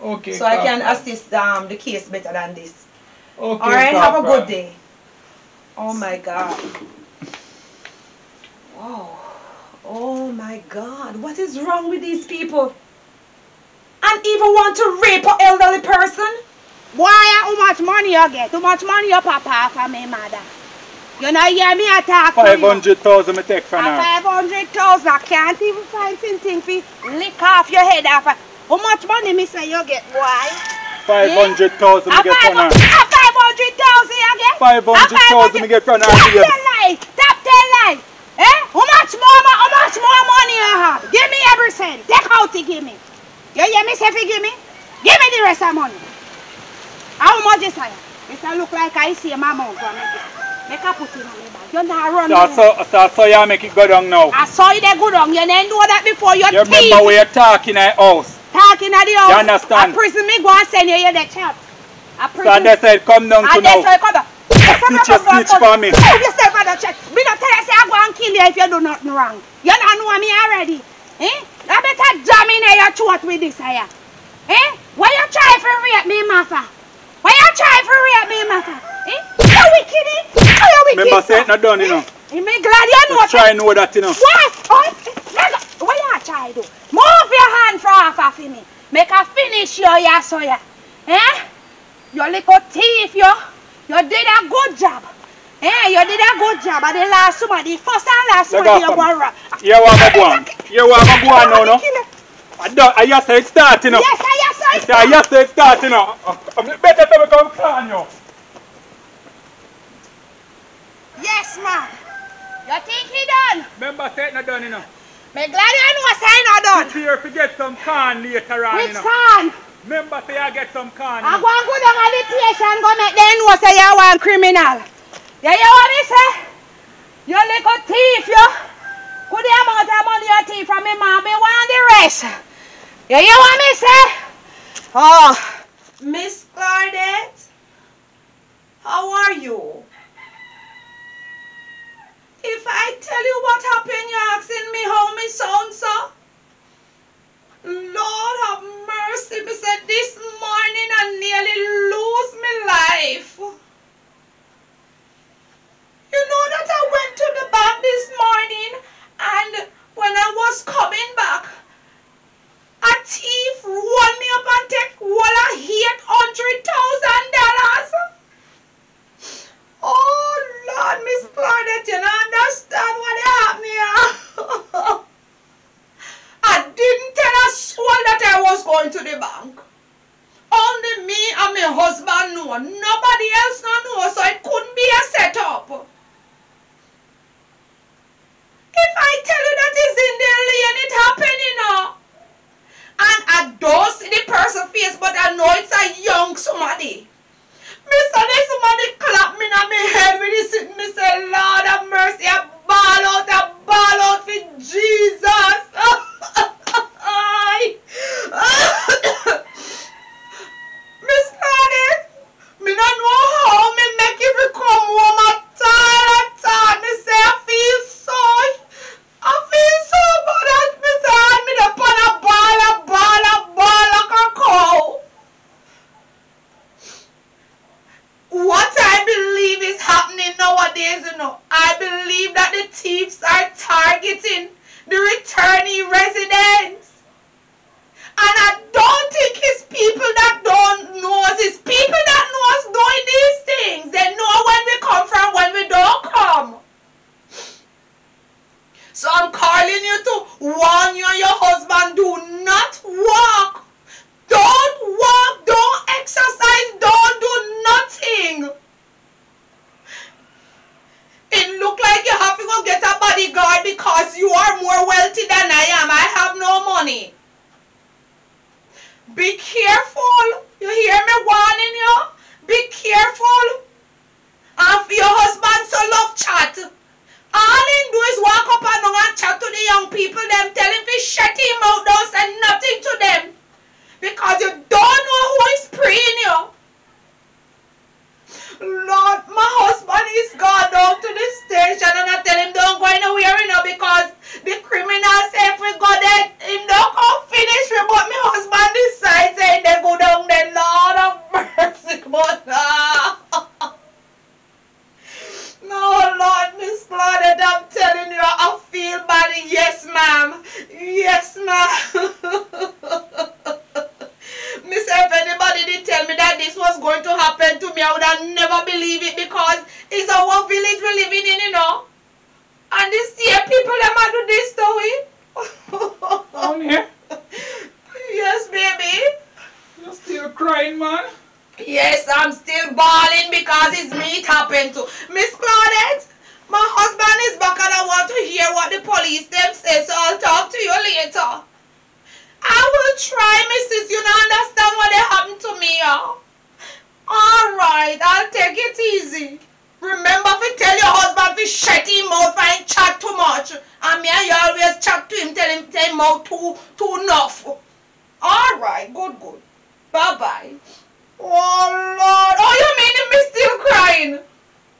Okay. So Corporal. I can assist the case better than this. Okay. All right. Corporal. Have a good day. Oh my God. Whoa. Oh my God. What is wrong with these people? And even want to rape an elderly person? Why? How much money you get? How much money your papa for me, mother? You know, hear me attack. 500,000 I take for now. 500,000, I can't even find something for lick off your head off. How much money me say you get, boy? 500,000 I get for now. 500,000 you get? 500,000 to get from her. Stop telling! Eh? How much more money I have? Give me every cent. Take out to give me. You hear me say give me? Give me the rest of money. How much is I? This look like I see my mouth. Make a put it on me back. You're not running. So you make it go down now. I saw you go down. You didn't know that before. You remember where you're talking at house. Talking at the house. You understand? I prison me go and send you here the chat. So they said come down to now. Teach your speech for me. Save yourself at the church. Me not tell you say I go and kill you if you do nothing wrong. You don't know me already. Eh? I better jam in your throat with this here. Eh? Why you try for rape me, Martha? Why you try for rape me, Martha? Eh? You wicked, eh? You wicked. Remember say it not done, you know. I'm glad you know. Try know that, you know. What? Oh, why you try do? Move your hand for half of me. Make a finish your soya. Eh? Your little thief, yo. You did a good job. Eh, you did a good job. But the last one, the first and last one, you were wrong. You were my one. You were my one now, no? I just say it's starting now. Yes, I just say it's starting. I just say it's starting now. I'm better to become clan, yo. Yes, ma'am. You think he done? Remember, say it's not done, you know. I'm glad you know say it's not done. Sit here if you get some corn later on, you know. Which corn? Remember, say I get some corn. I go and go down to the place and go make them know say you are a criminal. You hear what me say? You little thief, you. Could the amount of money you thief from me, mom, me want the rest. You hear what me say? Oh. Miss Claudette, how are you? If I tell you what happened, you're asking me how me sound, so? Lord have mercy, me said this morning I nearly lose my life. You know that I went to the bank this morning, and when I was coming back, a thief rolled me up and took $800,000. Oh Lord, Miss Claudette, you don't understand what happened here. I didn't tell a soul that I was going to the bank. Only me and my husband knew. Nobody else knew, so it couldn't be a setup. If I tell you that it's in the lane, it happened, you know. And I don't see the person's face, but I know it's a young somebody. Mr. This somebody clapped me in my head with this. Me say, Lord have mercy, I ball out with Jesus. Miss Claudette, me don't know how me make you come home at all. Me say I feel so bad at me say I me the pan a ball like a cow. What I believe is happening nowadays, you know, I believe that the thieves are targeting the returnee residents. And I don't think it's people that don't know us. It's people that know us doing these things. They know when we come from, when we don't come. So I'm calling you to warn you and your husband, do not walk. Don't walk. Don't exercise. Don't do nothing. It looks like you have to go get a bodyguard because you are more wealthy than I am. I have no money. Be careful. You hear me warning you? Be careful. And for your husband so love chat. All he do is walk up and down and chat to the young people. Them tell him to shut him out. Don't say nothing to them. Because you don't know who is preying you. Lord, my husband is gone down to the station and I tell him don't go anywhere, you know, because the criminal say if we go there, him don't come finish with, but my husband decides saying they go down there, Lord of mercy, but no, Lord, Miss Claudette, I'm telling you, I feel bad. Yes, ma'am. Yes, ma'am. Miss, if anybody did tell me that this was going to happen to me, I would have never believed it because it's our village we're living in, you know. And these people that might do this to me. Down here? Yes, baby. You're still crying, man. Yes, I'm still bawling because it's me it happened to. Miss Claudette, my husband is back and I want to hear what the police them say, so I'll talk to you later. I will try, Mrs. You don't understand what happened to me, y'all. Alright, I'll take it easy. Remember to tell your husband to shut him out and chat too much. And me and you always chat to him, tell him out too enough. Alright, good. Bye-bye. Oh, Lord. Oh, you mean me still crying?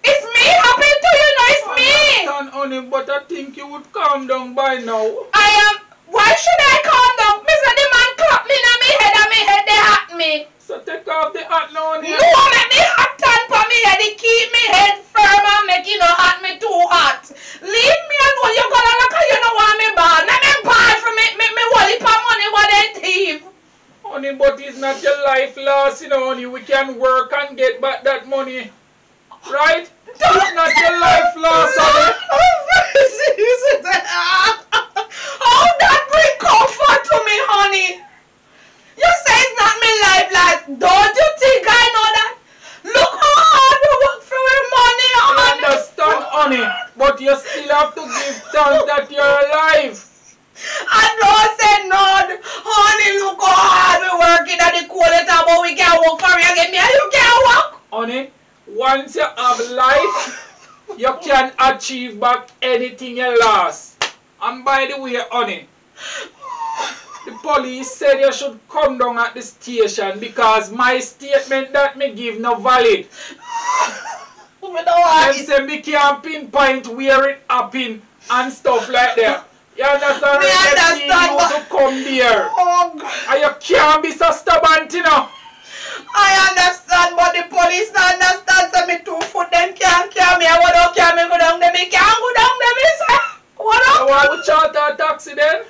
It's me happened to you, no, it's me. I understand, honey, but I think you would calm down by now. I am... Why should I calm down? Mr. The man clapped me in my head and my head they hurt me. So take off the hat now. No, make me hot and put me head. It keep me head firm and make it not hurt me too hot. Leave me alone. You're gonna look at you don't want me bad. Let me buy for me. Make me wallet for money what they thief. Honey, but it's not your life loss, you know, honey. We can work and get back that money. Right? Don't it's not your life loss, honey. Oh, that bring comfort to me, honey. You say it's not my life, like, don't you think I know that? Look how hard we work for your money, honey. I understand, honey, but you still have to give thanks that you're alive. And don't say no, honey, look how hard we working at the cold time, but we can't work for you again. You can't work. Honey, once you have life, you can achieve back anything you lost. And by the way, honey, the police said you should come down at the station because my statement that me give no valid. They say me can't pinpoint where it happened and stuff like that. You understand? Me understand. You to come there. Oh, God. And you can't be so stubborn, you know. I understand, but the police don't understand. So me 2 foot them can't carry me. I don't carry me go down there. Me can't go down there, me say. What up? I want to charter a taxi then.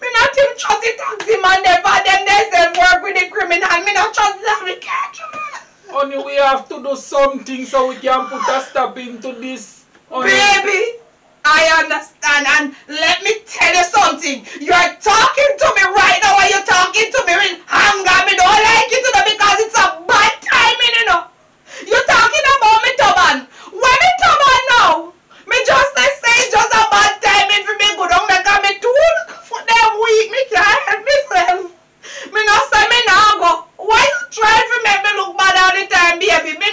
Me not even trust the taxi man never. Then they say work with the criminal. Me not trust them. We can't. Honey, we have to do something so we can put a stop into this. Honey. Baby, I understand. And let me tell you something. You're talking to me right now. Are you talking to me in anger? Me don't like it today because it's a bad timing, you know. You're talking about me, Toban. Where me Toban now? Me just say it's just a bad timing for me go down there because me too for them weak. Me can't help myself. Me not say me now go. Why you try to make me look bad all the time, baby? Me.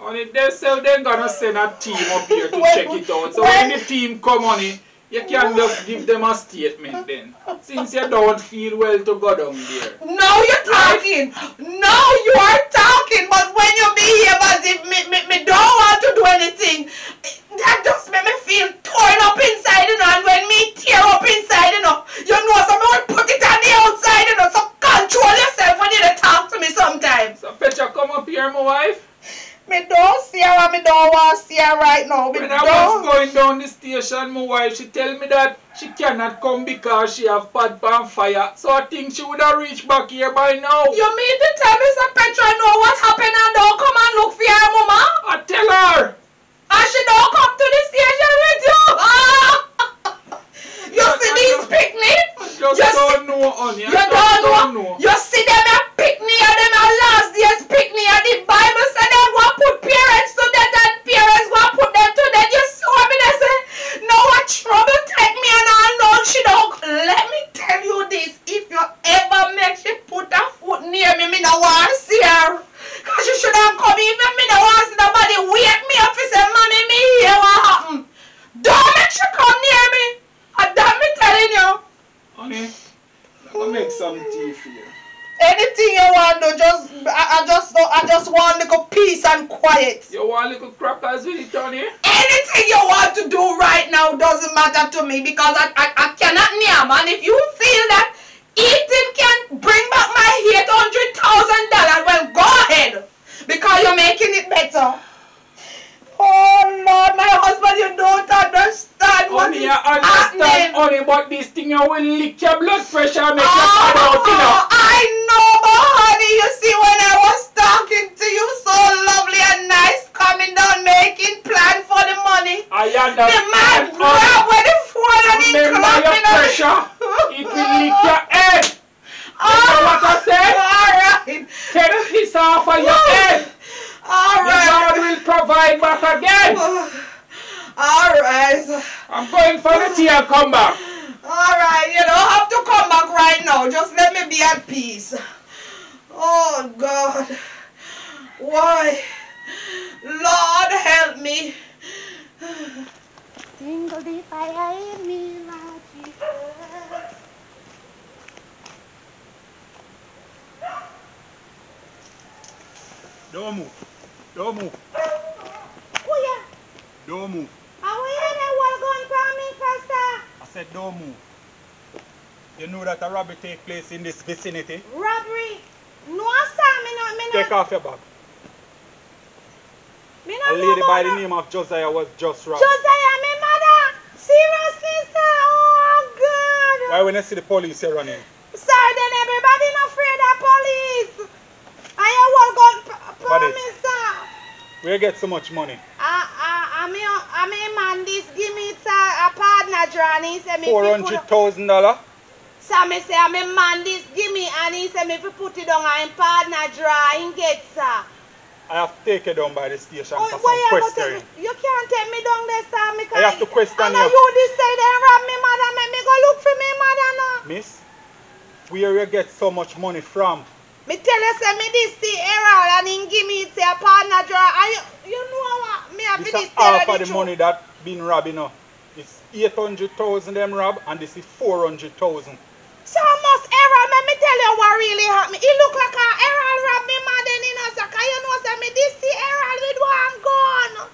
Honey, they say they're gonna send a team up here to check it out. So when the team come on it, you can just give them a statement then. Since you don't feel well to go down there. No, you're talking. No, you are talking. But when you behave as if me don't want to do anything, that just make me feel torn up inside, you know. And when me tear up inside, you know someone will put it on the outside, you know. So control yourself when you talk to me sometimes. So Petra, come up here, my wife. Me don't see her and me don't want to see her right now. When I was going down the station, my wife, she tell me that she cannot come because she have pad pan fire. So I think she would have reached back here by now. You mean to tell Mr. Petra know what happened and don't come and look for her, Mama? I tell her. And she don't come to the station with you. You see these picnic? You don't know, honey. You don't know. You see them at picnic and them at last year's picnic and the Bible said them go put parents to death and parents go put them to death. You see what I mean? I say, no, what trouble take me and I know she don't. Let me tell you this. If you ever make she put her foot near me, I don't want to see her. Because she should have come even me. I don't want to see nobody wake me up and say, Mommy, me hear what happened. Don't make she come near me. And that me telling you. Honey, I'm going to make some tea for you. Anything you want to just, I just want a little peace and quiet. You want a little crackers with it, honey? Anything you want to do right now doesn't matter to me because I cannot near, man. If you feel that eating can bring back my $800,000, well, go ahead because you're making it better. Oh, Lord, my husband, you don't understand what is happening. I understand only about this thing. I will lick your blood pressure and make you cut out, you know. I know, but honey, you see, when I was talking to you, so lovely and nice, coming down, making plans for the money. I understand. The man grabbed with the phone and he clapped me. Remember your pressure. It will lick your head. You know what I said? All right. time. Take this off of yourself. All right. The Lord will provide back again. All right. I'm going for the tea and come back. All right. You don't have to come back right now. Just let me be at peace. Oh, God. Why? Lord, help me. Jingle the fire in me, Lord Jesus. Don't move. Don't move. Whoa. Don't move. I hear that wall going from me, Pastor. I said don't move. You know that a robbery takes place in this vicinity? Robbery? No, sir. Take off your bag. A lady by the name of Josiah was just robbed. Josiah, my mother! Seriously, sir? Oh, God! Why when I see the police here running? Sir, then everybody not afraid of police. I have one gun, promise, sir. Where get so much money? I man, this give me, sir, a partner, Johnny. $400,000? Sir, me say, I'm a man, this give me, and he said, if you put it on, I'm partner, draw, and get, sir. I have to take you down by the station for some questioning. You can't take me down there, sir. I have to question you. I know you decide they rob me, mother. Make me go look for me, mother, now. Miss, where you get so much money from? Me tell you, say, me this the error, and he give me, say, a partner draw. You know what? Me have this half of the money that been robbing now. It's 800,000 them rob, and this is 400,000. So much error, let me tell you what really happened. It look like an error rob me mother in us. You know, say me this the error with one gun.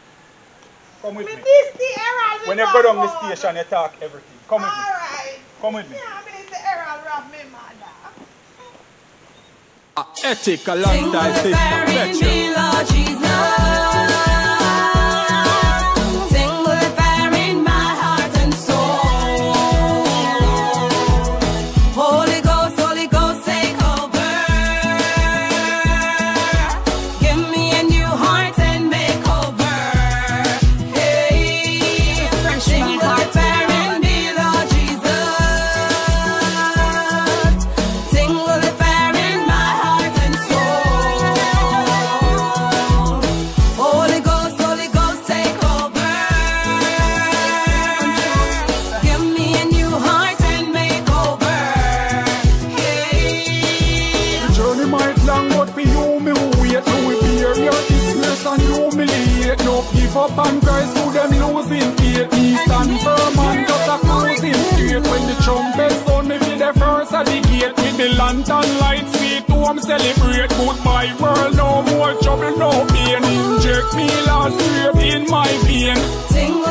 Come with me. This the error with when you go down the station, you talk everything. Come with me. Alright. Come with me. Yeah, this the error rob me mother. Ethic, a long time since me, Lord Jesus. And guys who them losing faith, me stand firm and just a closing straight. When the trumpet sound, me be the first at the gate. With the lantern lights, we to them celebrate. Goodbye world, no more trouble, no pain. Inject me last straight in my vein.